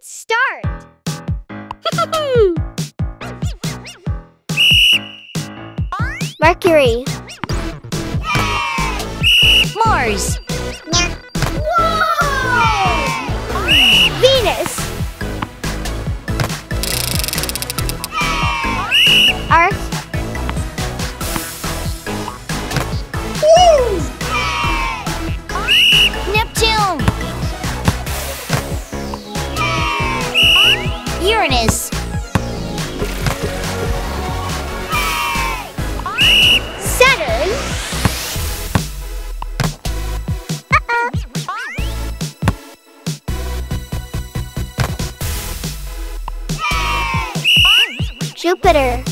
Let's start! Mercury. Yay! Mars. Yeah. Whoa! Yay! Venus. Yay! Earth. Uranus. Saturn. Jupiter.